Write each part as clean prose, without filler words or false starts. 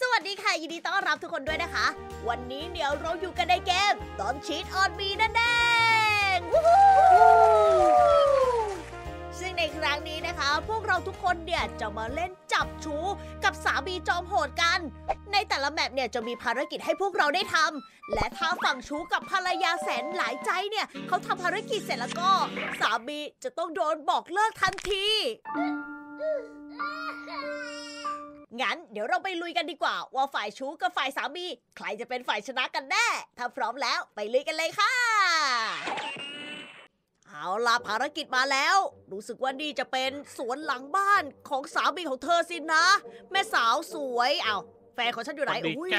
สวัสดีค่ะยินดีต้อนรับทุกคนด้วยนะคะวันนี้เดี๋ยวเราอยู่กันในเกม Dont Cheat On Me นั่นเองซึ่งในครั้งนี้นะคะพวกเราทุกคนเนี่ยจะมาเล่นจับชู้กับสามีจอมโหดกันในแต่ละแมปเนี่ยจะมีภารกิจให้พวกเราได้ทำและถ้าฝั่งชู้กับภรรยาแสนหลายใจเนี่ยเขาทำภารกิจเสร็จแล้วก็สามีจะต้องโดนบอกเลิกทันทีงั้นเดี๋ยวเราไปลุยกันดีกว่าว่าฝ่ายชู้กับฝ่ายสามีใครจะเป็นฝ่ายชนะกันแน่ถ้าพร้อมแล้วไปลุยกันเลยค่ะเอาล่ะภารกิจมาแล้วรู้สึกว่านี่จะเป็นสวนหลังบ้านของสามีของเธอสินะแม่สาวสวยเอาแฟนของฉันอยู่ไหนอุ้ย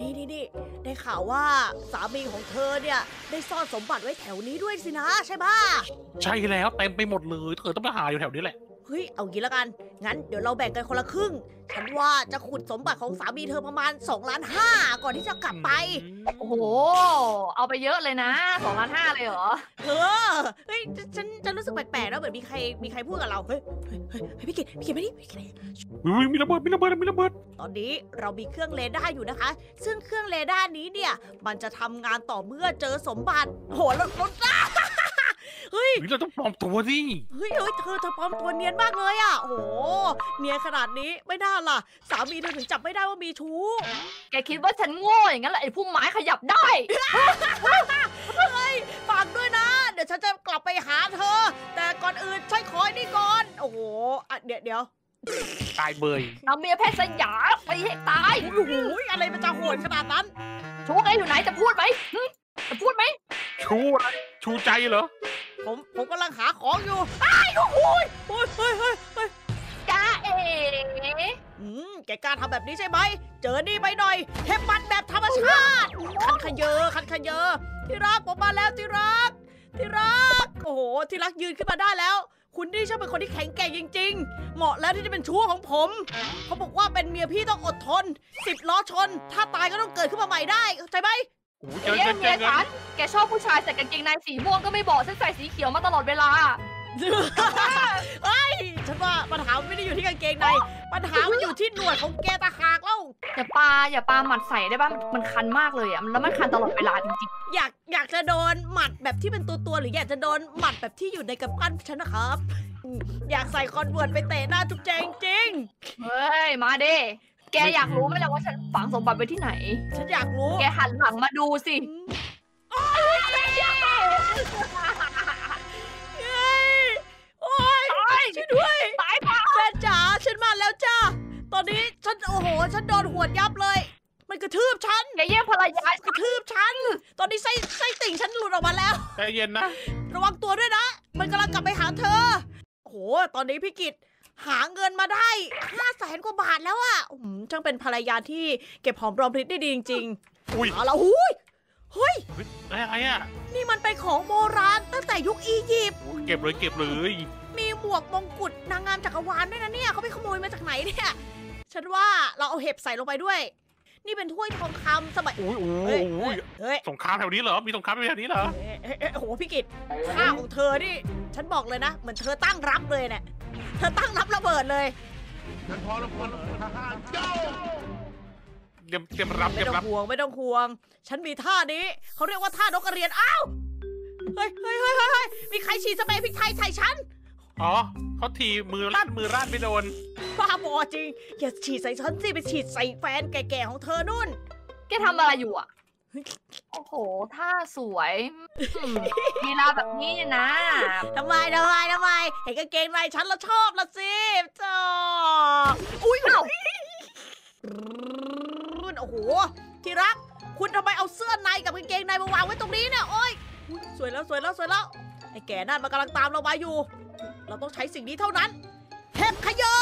นี่ได้ข่าวว่าสามีของเธอเนี่ยได้ซ่อนสมบัติไว้แถวนี้ด้วยสินะใช่ปะใช่แล้วเต็มไปหมดเลยเธอต้องมาหาอยู่แถวนี้แหละเฮ้ยเอางี้ละกันงั้นเดี๋ยวเราแบ่งกันคนละครึ่งฉันว่าจะขุดสมบัติของสามีเธอประมาณ2.5 ล้านก่อนที่จะกลับไปโอ้โหเอาไปเยอะเลยนะ2.5 ล้านเลยเหรอเฮ้ยฉันรู้สึกแปลกๆนะเหมือนมีใครพูดกับเราเฮ้ยพี่เกดไม่ดิพี่เกดมีระเบิดตอนนี้เรามีเครื่องเรดาร์อยู่นะคะซึ่งเครื่องเรดาร์นี้เนี่ยมันจะทำงานต่อเมื่อเจอสมบัติโหรถเฮ้ยเราต้องปลอมตัวดิเฮ้ยเธอปลอมตัวเนียนมากเลยอ่ะโอ้โหเนียนขนาดนี้ไม่น่าล่ะสามีเธอถึงจับไม่ได้ว่ามีชู้แกคิดว่าฉันโง่อย่างนั้นแหละไอ้พุ่มไม้ขยับได้เฮ้ยฝากด้วยนะเดี๋ยวฉันจะกลับไปหาเธอแต่ก่อนอื่นช่วยคอยนี่ก่อนโอ้โหอ่ะเดี๋ยวตายเบยเอาเมียแพทย์สยามไปให้ตายโอ้โหอะไรมันจะโหดขนาดนั้นชู้ไอ้อยู่ไหนจะพูดไหมชูใจเหรอผมกำลังหาของอยู่อ้ายโอ้ยจ้าเอ๋แกกล้าทำแบบนี้ใช่ไหมเจอนี่ไปหน่อยเทปมันแบบธรรมชาติคันขยเยอที่รักผมมาแล้วที่รักโอ้โหที่รักยืนขึ้นมาได้แล้วคุณนี่ชอบเป็นคนที่แข็งแกร่งจริงๆเหมาะแล้วที่จะเป็นชู้ของผมเขาบอกว่าเป็นเมียพี่ต้องอดทน10 ล้อชนถ้าตายก็ต้องเกิดขึ้นมาใหม่ได้เข้าใจไหมเจ๊เมียฉันแกชอบผู้ชายใส่กางเกงในสีม่วงก็ไม่บอกฉันใส่สีเขียวมาตลอดเวลาเฮ้ยฉันว่าปัญหาไม่ได้อยู่ที่กางเกงในปัญหามันอยู่ที่หนวดของแกตาหากแล้วอย่าปาหมัดใส่ได้ป่ะมันคันมากเลยอ่ะแล้วมันคันตลอดเวลาจริงๆอยากจะโดนหมัดแบบที่เป็นตัวหรืออยากจะโดนหมัดแบบที่อยู่ในกระปั้นฉันนะครับอยากใส่คอนเวิร์ตไปเตะหน้าจุ๊บแจงจริงเฮ้ยมาดิแกอยากรู้ไหมล่ะว่าฉันฝังสมบัติไว้ที่ไหนฉันอยากรู้แกหันหลังมาดูสิโอ้ยช่วยด้วยตายป่ะแฟนจ๋าฉันมาแล้วจ้าตอนนี้ฉันโอ้โหฉันโดนหวดยับเลยมันกระทืบฉันแกแย่งภรรยากระทืบฉันตอนนี้ไส้ติ่งฉันหลุดออกมาแล้วใจเย็นนะระวังตัวด้วยนะมันกำลังกลับไปหาเธอโอ้โหตอนนี้พี่กิตหาเงินมาได้500,000 กว่าบาทแล้วอ่ะช่างเป็นภรรยาที่เก็บหอมรอมริบได้ดีจริงๆอุ้ยเอาละเฮ้ยอะไรอ่ะนี่มันเป็นของโบราณตั้งแต่ยุคอียิปต์เก็บเลยมีหมวกมงกุฎนางงามจักรวาลด้วยนะเนี่ยเขาไปขโมยมาจากไหนเนี่ยฉันว่าเราเอาเห็บใส่ลงไปด้วยนี่เป็นถ้วยทองคำสมัยโอ้ยสงครามแถวนี้เหรอมีสงครามแถวนี้เหรอโอ้โหพี่กิตข้าวของเธอนี่ฉันบอกเลยนะเหมือนเธอตั้งรับเลยเนี่ยเธอตั้งรับระเบิดเลยฉันพร้อมแล้วคนเตรียมรับไม่ต้องห่วงฉันมีท่านี้เขาเรียกว่าท่านกกระเรียนอ้าวเฮ้ยมีใครฉีดสเปรย์พริกไทยใส่ฉันอ๋อเขาทีมือลั่นไม่โดนบ้าบอจริงอย่าฉีดใส่ฉันสิไปฉีดใส่แฟนแก่ๆของเธอนู่นแกทำอะไรอยู่อ่ะโอ้โหท่าสวยมีลาแบบนี้นะทำไมเห็นกางเกงในฉันแล้วชอบละสิจออุ้ยโอ้โหที่รักคุณทำไมเอาเสื้อในกับกางเกงในมาวางไว้ตรงนี้เนี่ยโอ้ยสวยแล้วไอ้แก่นั่นมันกำลังตามเรามาอยู่เราต้องใช้สิ่งนี้เท่านั้นเห็บขยะ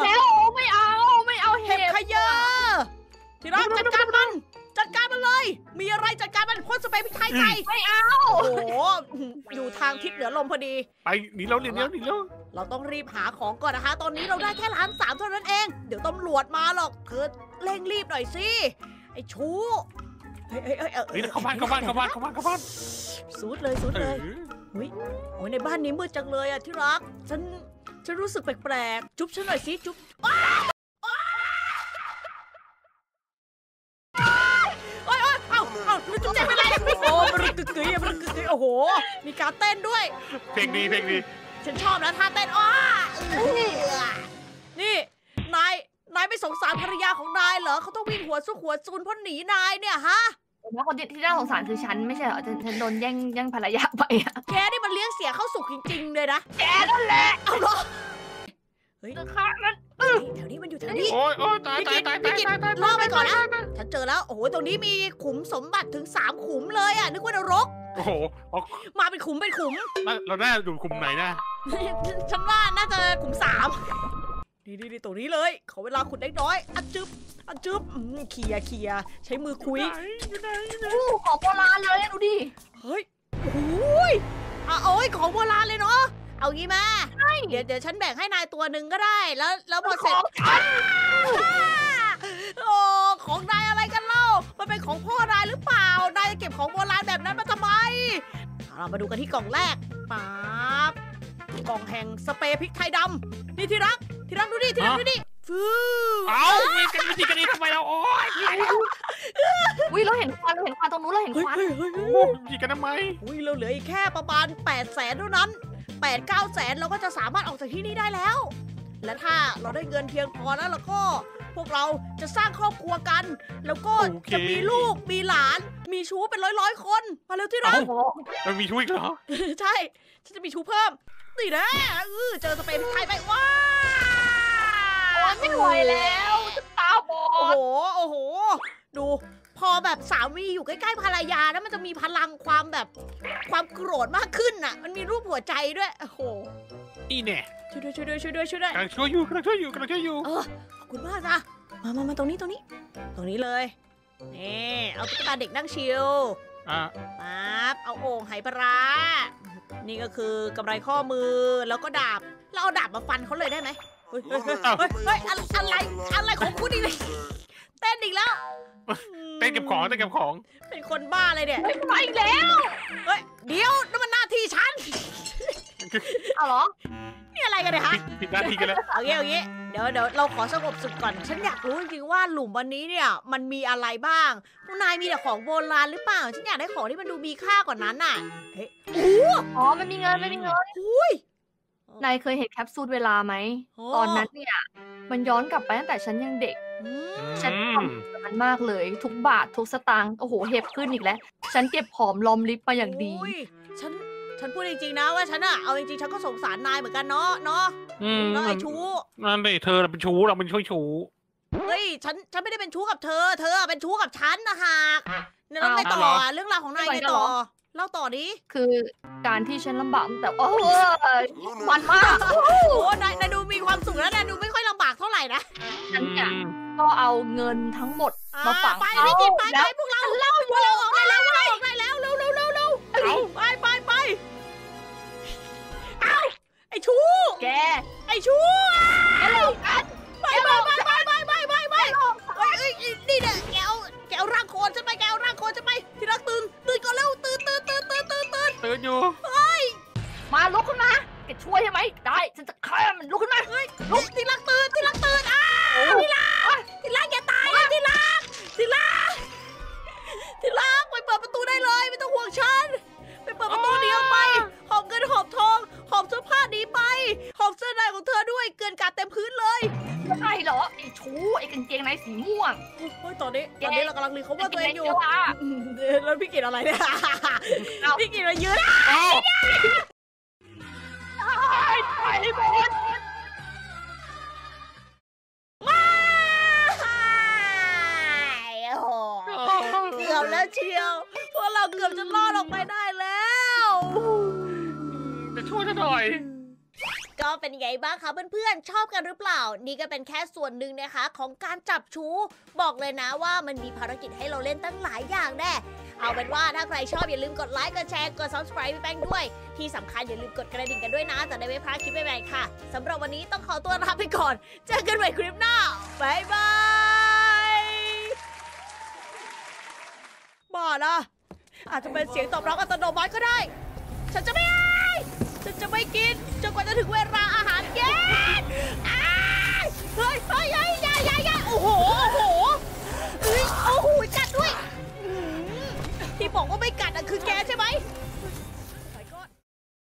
ไม่เอาเห็บขยะที่รักจัดการมันเลยมีอะไรจัดการมันพ่นสเปรย์พริกไทยใส่ไม่เอาโอ้โหอยู่ทางทิศเหนือลมพอดีไปหนีแล้วเราต้องรีบหาของก่อนนะคะตอนนี้เราได้แค่1.3 ล้านเท่านั้นเองเดี๋ยวตำรวจมาหรอกเธอเร่งรีบหน่อยสิไอ้ชู้เฮ้ยเข้าบ้านซูดเลยโอ้ยในบ้านนี้มืดจังเลยอ่ะที่รักฉันรู้สึกแปลกๆจุ๊บฉันหน่อยสิจุ๊บ จุ๊บเจ๊ไม่ได้โอ้บรึกกึ๋ยบรึกกึ๋ยโอ้โหมีการเต้นด้วยเพลงดีเพลงดีฉันชอบนะท่าเต้นอ้านี่นายไม่สงสารภรรยาของนายเหรอเขาต้องวิ่งหัวซุกหัวซูนเพราะหนีนายเนี่ยฮะแล้วคนที่น่าสงสารคือฉันไม่ใช่เหรอฉันโดนแย่งภรรยาไปอะแกนี่มันเลี้ยงเสียเข้าสุกจริงๆเลยนะแกนั่นแหละเอาล่ะเฮ้ยข้ามันแถวนี้มันอยู่แถวนี้โอ้ยโอ้ยตายตายตายตายตายตายล่อไปก่อนนะฉันเจอแล้วโอ้โหตรงนี้มีขุมสมบัติถึง3ขุมเลยอะนึกว่านรกโอ้โหมาเป็นขุมเป็นขุมเราน่าอยู่ขุมไหนนะฉันว่าน่าจะขุม3ดีๆตรงนี้เลยขอเวลาขุดเล็กน้อยอัดจึ๊บอัดจึ๊บเขี่ยใช้มือคุยของโบราณเลยดูดิเฮ้ยโอ้ยอ่ะโอ้ยของโบราณเลยเนาะเอางี้มาเดี๋ยวฉันแบ่งให้นายตัวหนึ่งก็ได้แล้วพอเสร็จโอ้ของนายอะไรกันเล่ามันเป็นของพ่อนายหรือเปล่านายจะเก็บของโบราณแบบนั้นมาทำไมเรามาดูกันที่กล่องแรกป๊าบกล่องแห่งสเปรย์พริกไทยดำนี่ที่รักที่รักดูดิที่รักดูดิฟูเอาวิ่งกันวิ่งกันนี่ทำไมเราโอ๊ยวิ่งเราเห็นควันเราเห็นควันตรงนู้นเราเห็นควันวิ่งกันทำไมวิ่งเราเหลืออีกแค่ประมาณ800,000เท่านั้น8-9 แสนเราก็จะสามารถออกจากที่นี่ได้แล้วและถ้าเราได้เงินเพียงพอแล้วเราก็พวกเราจะสร้างครอบครัวกันแล้วก็จะมีลูกมีหลานมีชู้เป็นร้อยๆคนมาเร็วที่รักเรามีชู้อีกเหรอใช่ฉันจะมีชู้เพิ่มนี่นะเจอสเปนไทยไปว้าไม่ไหวแล้วตาบอดโอ้โหดูพอแบบสามีอยู่ใกล้ๆภรรยาแล้วมันจะมีพลังความแบบความโกรธมากขึ้นน่ะมันมีรูปหัวใจด้วยโอ้โหนี่แน่ช่วยด้วยกำลังช่วยอยู่ขอบคุณมากนะมาตรงนี้เลยนี่เอาตุ๊กตาเด็กนั่งชิลปั๊บเอาโอ่งไหปลาร้านี่ก็คือกำไรข้อมือแล้วก็ดาบเราเอาดาบมาฟันเขาเลยได้ไหมเฮ้ยอะไรของคุณอีกเต้นอีกแล้วเต้นเก็บของเป็นคนบ้าเลยเนี่ยไปอีกแล้วเฮ้ยเดี๋ยวนั่นมันหน้าที่ฉันเอาหรอนี่อะไรกันเนี่ยฮะผิดหน้าที่กันแล้วเอางี้เดี๋ยวเราขอสงบสุขก่อนฉันอยากรู้จริงๆว่าหลุมวันนี้เนี่ยมันมีอะไรบ้างนายมีแต่ของโบราณหรือเปล่าฉันอยากได้ของที่มันดูมีค่ากว่านั้นน่ะเฮ้ยอ๋อมันมีเงินอุ้ยนายเคยเห็นแคปซูลเวลาไหมตอนนั้นเนี่ยมันย้อนกลับไปตั้งแต่ฉันยังเด็กฉันทำกับมันมากเลยทุกบาททุกสตางค์โอ้โหเห็บขึ้นอีกแล้วฉันเก็บหอมรอมริบมาอย่างดีฉันพูดจริงๆนะว่าฉันอะเอาจริงๆฉันก็สงสารนายเหมือนกันเนาะไอ้ชู้นั่นดิเธอเราเป็นชู้เราเป็นช่วยชู้เฮ้ยฉันไม่ได้เป็นชู้กับเธอเธอเป็นชู้กับฉันนะฮะเนี่ยเราไปต่อเรื่องราวของนายไปต่อเล่าต่อดิคือการที่ฉันลำบากแต่โอ้ยมันมากโอ้โหนายดูมีความสุขแล้วนายดูไม่ค่อยลำบากเท่าไหร่นะฉันเนี่ยก็เอาเงินทั้งหมดมาฝากไปไม่กินไปพวกเราออกได้แล้วเร็วไปเอ้าไอ้ชู้แกไอ้ชู้ไปนี่เนี่ยแกเอาร่างโคลนฉันไปที่รักตื่นก่อนเร็วตื่นอยู่เฮ้ยมาลุกขึ้นมาแกช่วยใช่ไหมได้ฉันจะฆ่ามันลุกขึ้นมาเฮ้ยลุกที่รักตื่นอ้าที่รักอย่าตายนะที่รักไปเปิดประตูได้เลยไม่ต้องห่วงฉันไปเปิดประตูเดียวไปหอบเงินหอบทองหอบเสื้อผ้านี้ไปหอบเสื้อในของเธอด้วยเกลื่อนกาดเต็มพื้นเลยไม่ใช่เหรอไอ้ชู้ไอ้กางเกงในสีม่วงโอ้ยตอนนี้เรากำลังรีเขาว่าตัวเองอยู่แล้วพี่กิจอะไรเนี่ยพี่กิจมายืนไปหมดเกือบแล้วเชียวพวกเราเกือบจะรอดออกไปได้แล้วจะช่วยหน่อยก็เป็นไงบ้างคะเพื่อนๆชอบกันหรือเปล่านี่ก็เป็นแค่ส่วนหนึ่งนะคะของการจับชู้บอกเลยนะว่ามันมีภารกิจให้เราเล่นตั้งหลายอย่างแน่เอาเป็นว่าถ้าใครชอบอย่าลืมกดไลค์กดแชร์กด subscribe พี่แป้งด้วยที่สำคัญอย่าลืมกดกระดิ่งกันด้วยนะจะได้ไม่พลาดคลิปใหม่ๆค่ะสำหรับวันนี้ต้องขอตัวลาไปก่อนเจอกันใหม่คลิปหน้าบ๊ายบายบ้านะอาจจะเป็นเสียงตอบรับอัตโนมัติก็ได้ฉันจะไม่กินจนกว่าจะถึงเวลาอาหารเย็นเฮ้ยโอ้โหกัดด้วย ที่บอกว่าไม่กัดอ่ะคือแกใช่ไหม